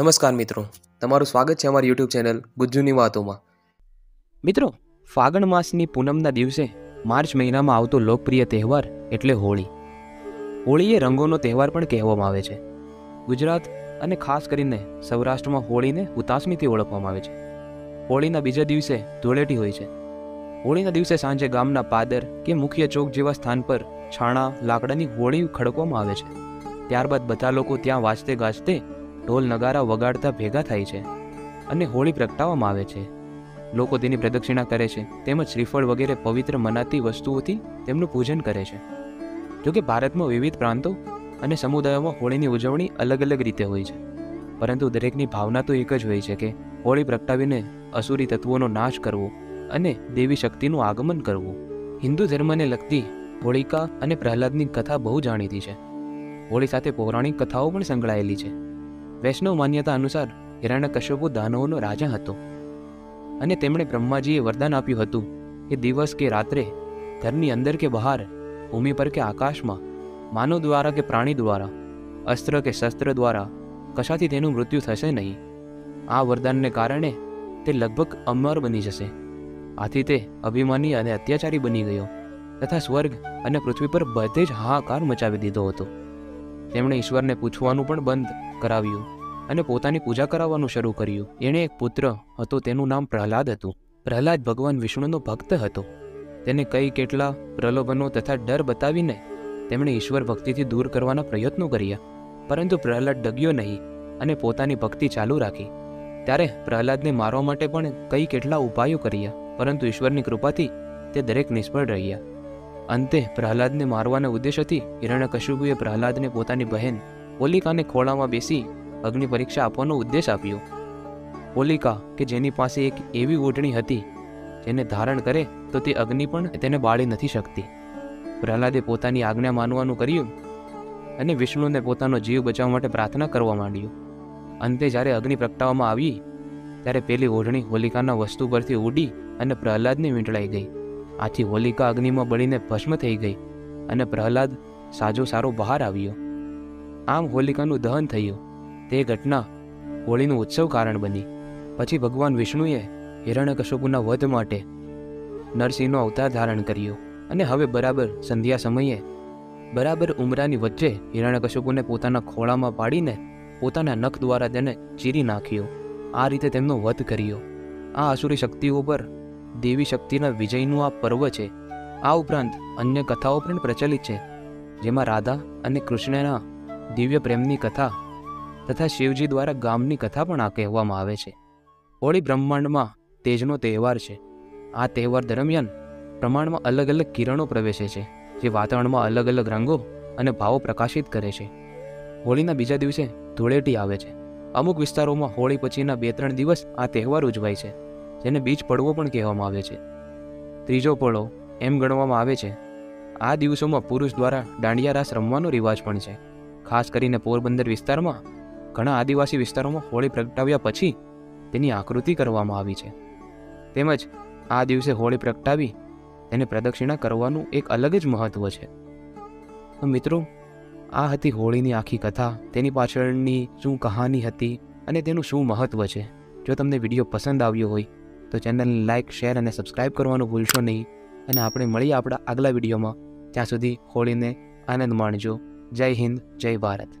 નમસ્કાર મિત્રો, તમારું સ્વાગત છે અમારી યુટ્યુબ ચેનલ ગુજ્જુની વાતોમાં। મિત્રો, ફાગણ માસની પૂનમના દિવસે માર્ચ મહિનામાં આવતો લોકપ્રિય તહેવાર એટલે હોળી। હોળીએ રંગોનો તહેવાર પણ કહેવામાં આવે છે। ગુજરાત અને ખાસ કરીને સૌરાષ્ટ્રમાં હોળીને ઉતાસમીથી ઓળખવામાં આવે છે। હોળીના બીજા દિવસે ધૂળેટી હોય છે। હોળીના દિવસે સાંજે ગામના પાદર કે મુખ્ય ચોક જેવા સ્થાન પર છાણા લાકડાની હોળી ખડકવામાં આવે છે। ત્યારબાદ બધા લોકો ત્યાં વાજતે ગાજતે ઢોલ નગારા વગાડતા ભેગા થાય છે અને હોળી પ્રગટાવવામાં આવે છે। લોકો તેની પ્રદક્ષિણા કરે છે તેમજ શ્રીફળ વગેરે પવિત્ર મનાતી વસ્તુઓથી તેમનું પૂજન કરે છે। જોકે ભારતમાં વિવિધ પ્રાંતો અને સમુદાયોમાં હોળીની ઉજવણી અલગ અલગ રીતે હોય છે, પરંતુ દરેકની ભાવના તો એક જ હોય છે કે હોળી પ્રગટાવીને અસુરી તત્વોનો નાશ કરવો અને દેવી શક્તિનું આગમન કરવું। હિન્દુ ધર્મને લગતી હોલિકા અને પ્રહલાદની કથા બહુ જાણીતી છે। હોળી સાથે પૌરાણિક કથાઓ પણ સંકળાયેલી છે। વૈષ્ણવ માન્યતા અનુસાર હિરણ્યકશ્યપ દાનવોનો રાજા હતો અને તેમણે બ્રહ્માજીએ વરદાન આપ્યું હતું કે દિવસ કે રાત્રે, ઘરની અંદર કે બહાર, ભૂમિ પર કે આકાશમાં, માનવ દ્વારા કે પ્રાણી દ્વારા, અસ્ત્ર કે શસ્ત્ર દ્વારા કશાથી તેનું મૃત્યુ થશે નહીં। આ વરદાનને કારણે તે લગભગ અમર બની જશે। આથી તે અભિમાની અને અત્યાચારી બની ગયો તથા સ્વર્ગ અને પૃથ્વી પર બધે જ હાહાકાર મચાવી દીધો હતો। તેમણે ઈશ્વરને પૂછવાનું પણ બંધ કરાવ્યું અને પોતાની પૂજા કરાવવાનું શરૂ કર્યું। એણે એક પુત્ર હતો, તેનું નામ પ્રહલાદ હતું। પ્રહલાદ ભગવાન વિષ્ણુનો ભક્ત હતો। તેને કઈ કેટલા પ્રલોભનો તથા ડર બતાવીને તેમણે ઈશ્વર ભક્તિથી દૂર કરવાના પ્રયત્નો કર્યા, પરંતુ પ્રહલાદ ડગ્યો નહીં અને પોતાની ભક્તિ ચાલુ રાખી। ત્યારે પ્રહલાદને મારવા માટે પણ કઈ કેટલા ઉપાયો કર્યા, પરંતુ ઈશ્વરની કૃપાથી તે દરેક નિષ્ફળ રહ્યા। અંતે પ્રહલાદને મારવાના ઉદ્દેશથી હિરણ્યકશ્યપુએ પ્રહલાદને પોતાની બહેન હોલિકાને ખોળામાં બેસી અગ્નિ પરીક્ષા આપવાનો ઉદ્દેશ આપ્યો। હોલિકા કે જેની પાસે એક એવી ઓઢણી હતી જેને ધારણ કરે તો તે અગ્નિ પણ તેને બાળી નથી શકતી। પ્રહલાદે પોતાની આજ્ઞા માનવાનું કર્યું અને વિષ્ણુને પોતાનો જીવ બચાવવા માટે પ્રાર્થના કરવા માંડ્યો। અંતે જ્યારે અગ્નિ પ્રગટાવવામાં આવી ત્યારે પેલી ઓઢણી હોલિકાના વસ્તુ પરથી ઉડી અને પ્રહલાદને વીંટળાઈ ગઈ। આથી હોલિકા અગ્નિમાં બળીને ભસ્મ થઈ ગઈ અને પ્રહલાદ સાજો સારો બહાર આવ્યો। આમ હોલિકાનું દહન થયું। તે ઘટના હોળીનું ઉત્સવ કારણ બની। પછી ભગવાન વિષ્ણુએ હિરણ્યકશ્યપુના વધ માટે નરસિંહનો અવતાર ધારણ કર્યો અને હવે બરાબર સંધ્યા સમયે બરાબર ઉમરાની વચ્ચે હિરણ્યકશ્યપુને પોતાના ખોળામાં પાડીને પોતાના નખ દ્વારા તેને ચીરી નાખ્યો। આ રીતે તેમનો વધ કર્યો। આ અસુરી શક્તિઓ પર દેવી શક્તિના વિજયનું આ પર્વ છે। આ ઉપરાંત અન્ય કથાઓ પણ પ્રચલિત છે, જેમાં રાધા અને કૃષ્ણના દિવ્ય પ્રેમની કથા તથા શિવજી દ્વારા ગામની કથા પણ આ કહેવામાં આવે છે। હોળી બ્રહ્માંડમાં તેજનો તહેવાર છે। આ તહેવાર દરમિયાન બ્રહ્માંડમાં અલગ અલગ કિરણો પ્રવેશે છે, જે વાતાવરણમાં અલગ અલગ રંગો અને ભાવો પ્રકાશિત કરે છે। હોળીના બીજા દિવસે ધૂળેટી આવે છે। અમુક વિસ્તારોમાં હોળી પછીના 2-3 દિવસ આ તહેવાર ઉજવાય છે, જેને બીજ પડવો પણ કહેવામાં આવે છે। ત્રીજો પડો એમ ગણવામાં આવે છે। આ દિવસોમાં પુરુષ દ્વારા દાંડિયા રાસ રમવાનો રિવાજ પણ છે। ખાસ કરીને પોરબંદર વિસ્તારમાં ઘણા આદિવાસી વિસ્તારોમાં હોળી પ્રગટાવ્યા પછી તેની આકૃતિ કરવામાં આવી છે। તેમજ આ દિવસે હોળી પ્રગટાવી તેને પ્રદક્ષિણા કરવાનું એક અલગ જ મહત્ત્વ છે। તો મિત્રો, આ હતી હોળીની આખી કથા, તેની પાછળની શું કહાની હતી અને તેનું શું મહત્ત્વ છે। જો તમને વિડીયો પસંદ આવ્યો હોય તો ચેનલને લાઇક, શેર અને સબસ્ક્રાઈબ કરવાનું ભૂલશો નહીં। અને આપણે મળીએ આપણા આગલા વિડીયોમાં। ત્યાં સુધી હોળીને આનંદ માણજો। જય હિન્દ, જય ભારત।